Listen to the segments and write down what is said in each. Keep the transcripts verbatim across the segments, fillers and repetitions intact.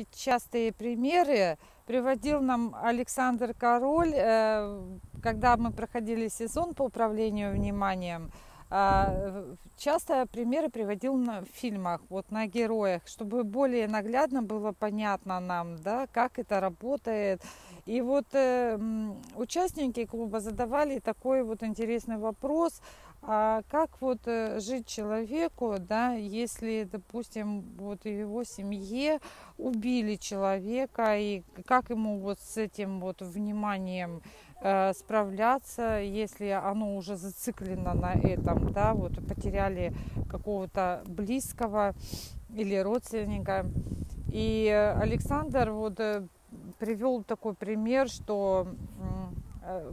И частые примеры приводил нам Александр Король, когда мы проходили сезон по управлению вниманием. Часто примеры приводил в фильмах, вот на героях, чтобы более наглядно было понятно нам, да, как это работает. И вот э, участники клуба задавали такой вот интересный вопрос, а как вот жить человеку, да, если, допустим, вот в его семье убили человека, и как ему вот с этим вот вниманием справляться, если оно уже зациклено на этом, да, вот потеряли какого-то близкого или родственника. И Александр вот привел такой пример, что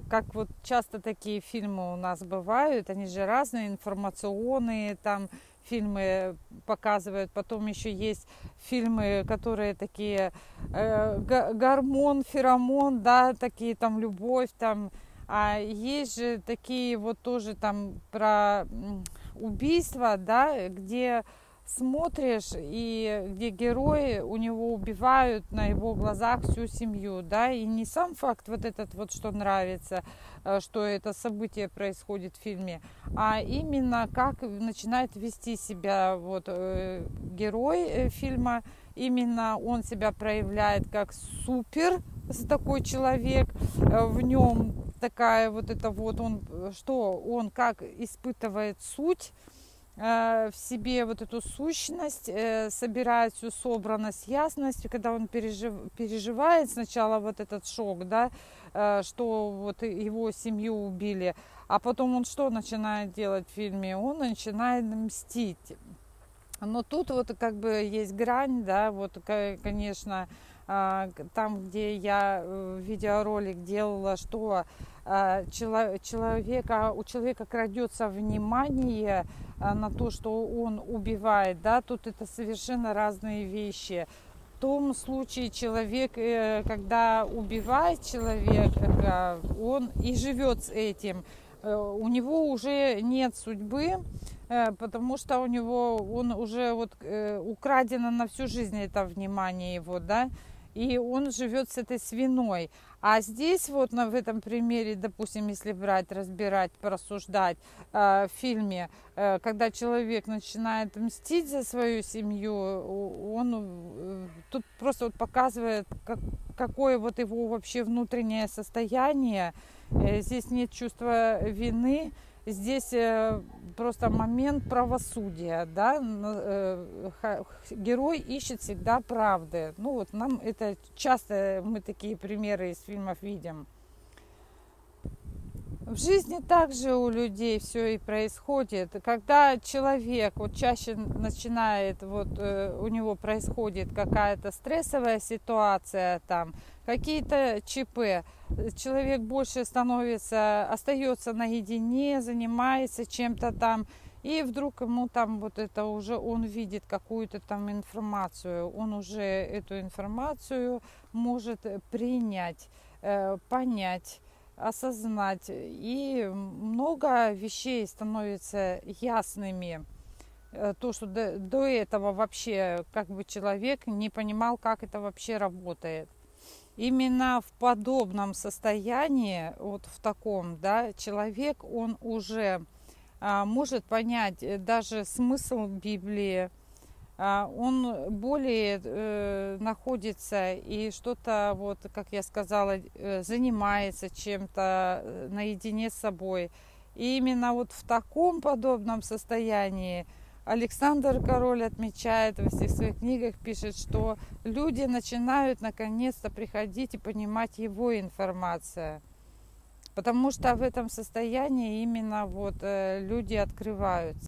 как вот часто такие фильмы у нас бывают, они же разные, информационные там фильмы показывают, потом еще есть фильмы, которые такие э, гормон, феромон, да, такие там любовь там, а есть же такие вот тоже там про убийство, да, где смотришь и где герои, у него убивают на его глазах всю семью, да, и не сам факт вот этот вот, что нравится, что это событие происходит в фильме, а именно как начинает вести себя вот э, герой фильма, именно он себя проявляет как супер такой человек, в нем такая вот это вот он, что он как испытывает суть в себе, вот эту сущность, собирает всю собранность, ясность, и когда он пережив, переживает сначала вот этот шок, да, что вот его семью убили, а потом он что начинает делать в фильме? Он начинает мстить. Но тут вот как бы есть грань, да, вот, конечно, там, где я видеоролик делала, что человека, у человека крадется внимание на то, что он убивает, да, тут это совершенно разные вещи. В том случае человек, когда убивает человека, он и живет с этим. У него уже нет судьбы, потому что у него, он уже вот украдено на всю жизнь это внимание его, да, и он живет с этой свиной. А здесь вот на, в этом примере, допустим, если брать, разбирать, порассуждать э, в фильме, э, когда человек начинает мстить за свою семью, он э, тут просто вот показывает, как, какое вот его вообще внутреннее состояние. Э, здесь нет чувства вины, здесь э, просто момент правосудия, да? э, э, герой ищет всегда правды. Ну вот нам это часто, мы такие примеры из фильмов видим. В жизни также у людей все и происходит. Когда человек вот чаще начинает, вот э, у него происходит какая-то стрессовая ситуация, там какие-то ЧП, человек больше становится, остается наедине, занимается чем-то там, и вдруг ему там вот это уже он видит какую-то там информацию, он уже эту информацию может принять, э, понять, осознать, и много вещей становится ясными, то, что до, до этого вообще как бы человек не понимал, как это вообще работает. Именно в подобном состоянии, вот в таком, да, человек, он уже а, может понять даже смысл Библии, а, он более э, находится и что-то, вот, как я сказала, занимается чем-то наедине с собой. И именно вот в таком подобном состоянии Александр Король отмечает, во всех своих книгах пишет, что люди начинают наконец-то приходить и понимать его информацию. Потому что в этом состоянии именно вот люди открываются.